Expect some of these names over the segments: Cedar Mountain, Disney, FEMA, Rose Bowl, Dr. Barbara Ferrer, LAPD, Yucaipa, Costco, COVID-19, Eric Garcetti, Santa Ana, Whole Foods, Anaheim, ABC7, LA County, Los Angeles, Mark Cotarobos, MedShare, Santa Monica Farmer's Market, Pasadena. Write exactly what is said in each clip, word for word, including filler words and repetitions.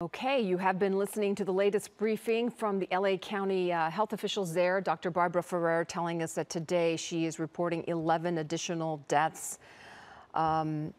Okay, you have been listening to the latest briefing from the L A County uh, health officials there. Doctor Barbara Ferrer telling us that today she is reporting eleven additional deaths. Um,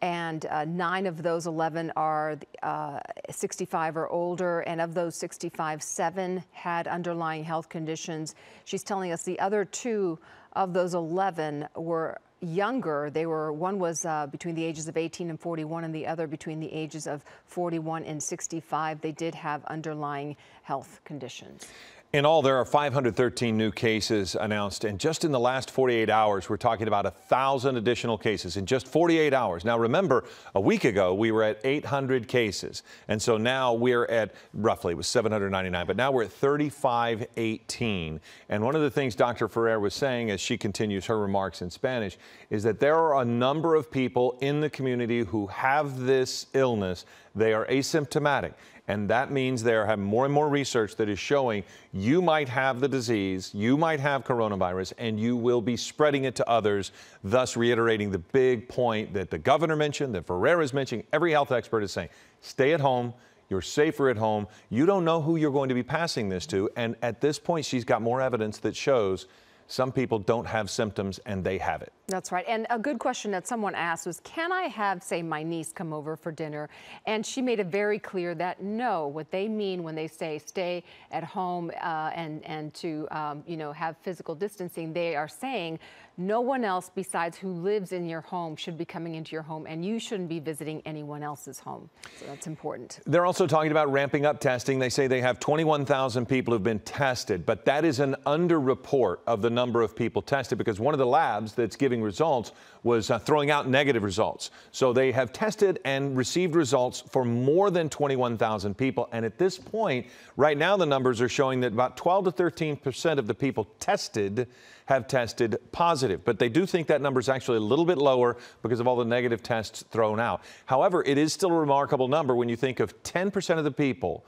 and uh, nine of those eleven are uh, sixty-five or older. And of those sixty-five, seven had underlying health conditions. She's telling us the other two of those eleven were younger. They were, one was uh, between the ages of eighteen and forty-one, and the other between the ages of forty-one and sixty-five. They did have underlying health conditions. In all, there are five hundred thirteen new cases announced, and just in the last forty-eight hours, we're talking about one thousand additional cases in just forty-eight hours. Now, remember, a week ago, we were at eight hundred cases, and so now we're at, roughly, it was seven hundred ninety-nine, but now we're at thirty-five eighteen. And one of the things Doctor Ferrer was saying as she continues her remarks in Spanish is that there are a number of people in the community who have this illness. They are asymptomatic. And that means there have more and more research that is showing you might have the disease, you might have coronavirus, and you will be spreading it to others, thus reiterating the big point that the governor mentioned, that Ferrer is mentioning, every health expert is saying, stay at home, you're safer at home, you don't know who you're going to be passing this to, and at this point she's got more evidence that shows some people don't have symptoms and they have it. That's right. And a good question that someone asked was, can I have, say, my niece come over for dinner? And she made it very clear that no, what they mean when they say stay at home uh, and, and to, um, you know, have physical distancing, they are saying no one else besides who lives in your home should be coming into your home, and you shouldn't be visiting anyone else's home. So that's important. They're also talking about ramping up testing. They say they have twenty-one thousand people who've been tested, but that is an underreport of the number of people tested, because one of the labs that's giving results was uh, throwing out negative results. So they have tested and received results for more than twenty-one thousand people. And at this point, right now, the numbers are showing that about twelve to thirteen percent of the people tested have tested positive. But they do think that number is actually a little bit lower because of all the negative tests thrown out. However, it is still a remarkable number when you think of ten percent of the people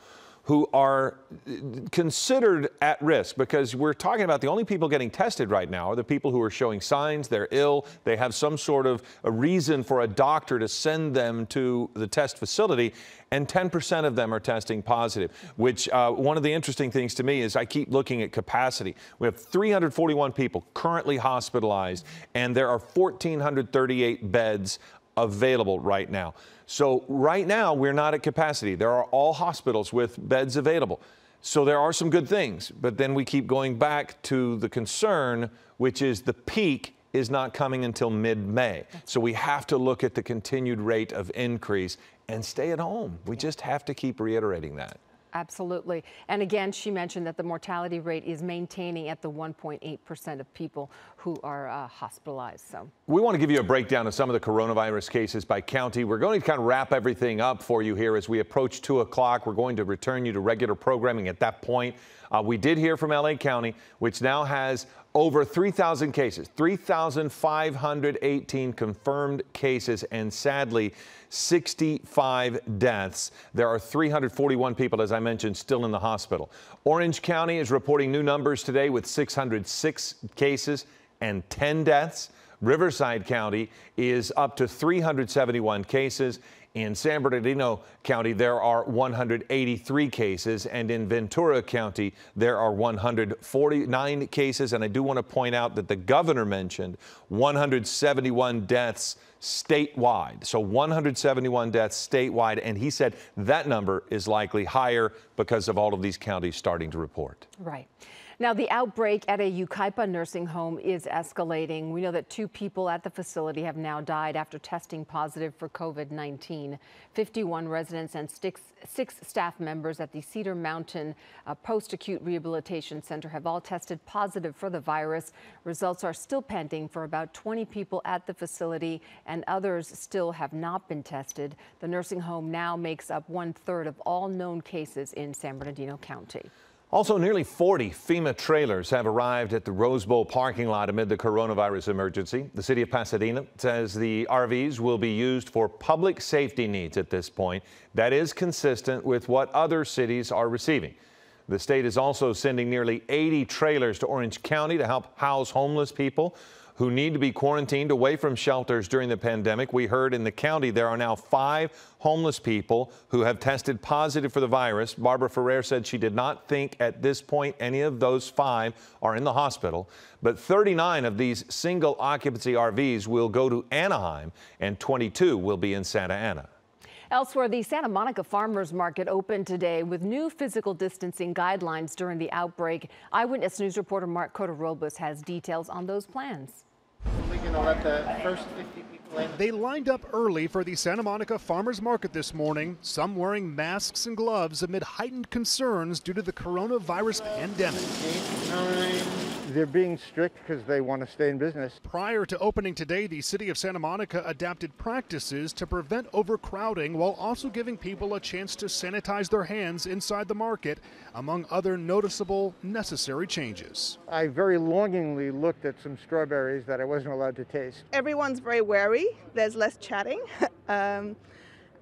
who are considered at risk, because we're talking about the only people getting tested right now are the people who are showing signs they're ill, they have some sort of a reason for a doctor to send them to the test facility, and ten percent of them are testing positive, which uh, one of the interesting things to me is I keep looking at capacity. We have three hundred forty-one people currently hospitalized, and there are one thousand four hundred thirty-eight beds available right now. So right now we're not at capacity. There are all hospitals with beds available. So there are some good things, but then we keep going back to the concern, which is the peak is not coming until mid-May. So we have to look at the continued rate of increase and stay at home. We just have to keep reiterating that. Absolutely. And again, she mentioned that the mortality rate is maintaining at the one point eight percent of people who are uh, hospitalized. So we want to give you a breakdown of some of the coronavirus cases by county. We're going to kind of wrap everything up for you here as we approach two o'clock. We're going to return you to regular programming at that point. Uh, we did hear from L A County, which now has over three thousand cases, three thousand five hundred eighteen confirmed cases, and sadly, sixty-five deaths. There are three hundred forty-one people, as I mentioned, still in the hospital. Orange County is reporting new numbers today with six hundred six cases and ten deaths. Riverside County is up to three hundred seventy-one cases. In San Bernardino County, there are one hundred eighty-three cases, and in Ventura County, there are one hundred forty-nine cases. And I do want to point out that the governor mentioned one hundred seventy-one deaths statewide. So one hundred seventy-one deaths statewide, and he said that number is likely higher because of all of these counties starting to report. Right. Now, the outbreak at a Yucaipa nursing home is escalating. We know that two people at the facility have now died after testing positive for COVID nineteen. fifty-one residents and six, six staff members at the Cedar Mountain uh, Post-Acute Rehabilitation Center have all tested positive for the virus. Results are still pending for about twenty people at the facility, and others still have not been tested. The nursing home now makes up one-third of all known cases in San Bernardino County. Also, nearly forty FEMA trailers have arrived at the Rose Bowl parking lot amid the coronavirus emergency. The city of Pasadena says the R Vs will be used for public safety needs at this point. That is consistent with what other cities are receiving. The state is also sending nearly eighty trailers to Orange County to help house homeless people. who need to be quarantined away from shelters during the pandemic. We heard in the county there are now five homeless people who have tested positive for the virus. Barbara Ferrer said she did not think at this point any of those five are in the hospital, but thirty-nine of these single occupancy R Vs will go to Anaheim and twenty-two will be in Santa Ana. Elsewhere, the Santa Monica Farmer's Market opened today with new physical distancing guidelines during the outbreak. Eyewitness News reporter Mark Cotarobos has details on those plans. We're going to let the first fifty people in. They lined up early for the Santa Monica Farmer's Market this morning, some wearing masks and gloves amid heightened concerns due to the coronavirus pandemic. They're being strict because they want to stay in business. Prior to opening today, the city of Santa Monica adapted practices to prevent overcrowding while also giving people a chance to sanitize their hands inside the market, among other noticeable necessary changes. I very longingly looked at some strawberries that I wasn't allowed to taste. Everyone's very wary. There's less chatting. um,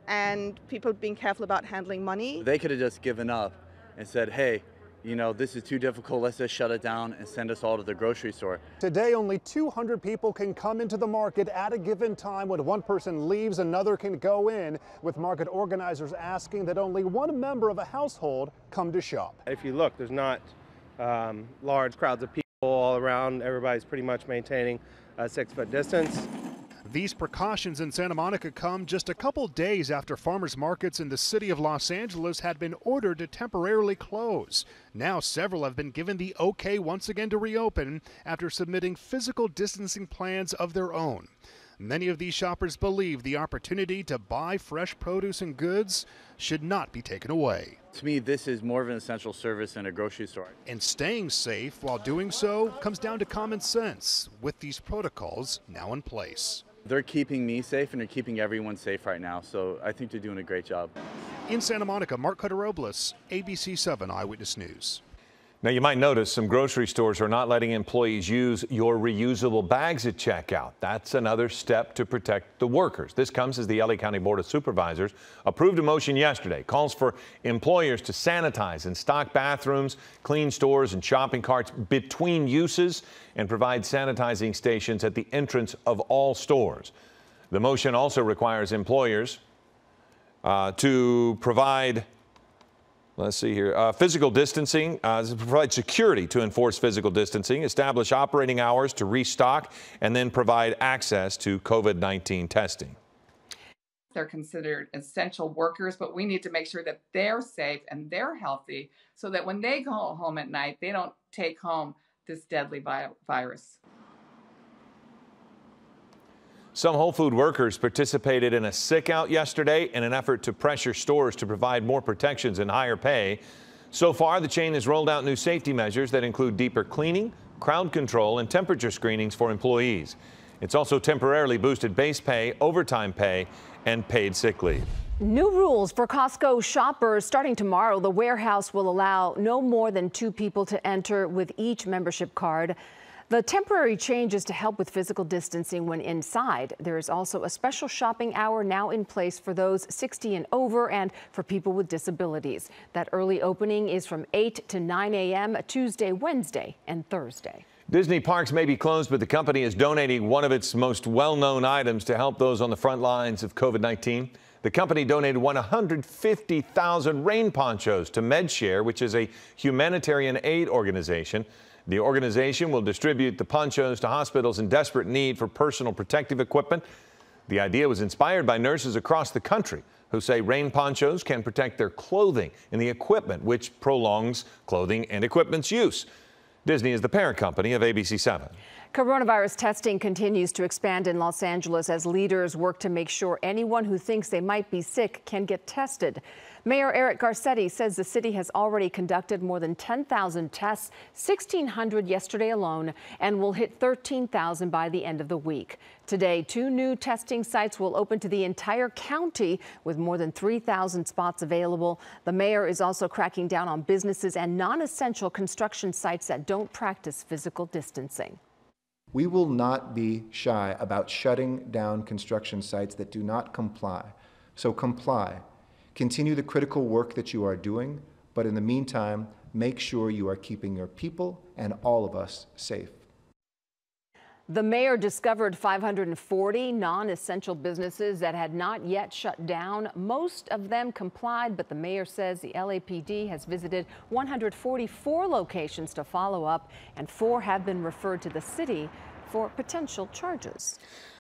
and people being careful about handling money. They could have just given up and said, hey, you know, this is too difficult, let's just shut it down and send us all to the grocery store. Today, only two hundred people can come into the market at a given time. When one person leaves, another can go in, with market organizers asking that only one member of a household come to shop. If you look, there's not um, large crowds of people all around. Everybody's pretty much maintaining a six-foot distance. These precautions in Santa Monica come just a couple days after farmers markets in the city of Los Angeles had been ordered to temporarily close. Now several have been given the okay once again to reopen after submitting physical distancing plans of their own. Many of these shoppers believe the opportunity to buy fresh produce and goods should not be taken away. To me, this is more of an essential service than a grocery store. And staying safe while doing so comes down to common sense with these protocols now in place. They're keeping me safe and they're keeping everyone safe right now, so I think they're doing a great job. In Santa Monica, Mark Cotarobos, A B C seven Eyewitness News. Now, you might notice some grocery stores are not letting employees use your reusable bags at checkout. That's another step to protect the workers. This comes as the L A County Board of Supervisors approved a motion yesterday. Calls for employers to sanitize and stock bathrooms, clean stores and shopping carts between uses, and provide sanitizing stations at the entrance of all stores. The motion also requires employers uh, to provide Let's see here. Uh, physical distancing, uh, provide security to enforce physical distancing, establish operating hours to restock, and then provide access to COVID nineteen testing. They're considered essential workers, but we need to make sure that they're safe and they're healthy so that when they go home at night, they don't take home this deadly vi- virus. Some Whole Foods workers participated in a sick out yesterday in an effort to pressure stores to provide more protections and higher pay. So far, the chain has rolled out new safety measures that include deeper cleaning, crowd control, and temperature screenings for employees. It's also temporarily boosted base pay, overtime pay, and paid sick leave. New rules for Costco shoppers. Starting tomorrow, the warehouse will allow no more than two people to enter with each membership card. The temporary change is to help with physical distancing when inside. There is also a special shopping hour now in place for those sixty and over and for people with disabilities. That early opening is from eight to nine a m Tuesday, Wednesday, and Thursday. Disney parks may be closed, but the company is donating one of its most well-known items to help those on the front lines of COVID nineteen. The company donated one hundred fifty thousand rain ponchos to MedShare, which is a humanitarian aid organization. The organization will distribute the ponchos to hospitals in desperate need for personal protective equipment. The idea was inspired by nurses across the country who say rain ponchos can protect their clothing and the equipment, which prolongs clothing and equipment's use. Disney is the parent company of A B C seven. Coronavirus testing continues to expand in Los Angeles as leaders work to make sure anyone who thinks they might be sick can get tested. Mayor Eric Garcetti says the city has already conducted more than ten thousand tests, sixteen hundred yesterday alone, and will hit thirteen thousand by the end of the week. Today, two new testing sites will open to the entire county with more than three thousand spots available. The mayor is also cracking down on businesses and non-essential construction sites that don't practice physical distancing. We will not be shy about shutting down construction sites that do not comply. So comply. Continue the critical work that you are doing, but in the meantime, make sure you are keeping your people and all of us safe. The mayor discovered five hundred forty non-essential businesses that had not yet shut down. Most of them complied, but the mayor says the L A P D has visited one hundred forty-four locations to follow up, and four have been referred to the city for potential charges.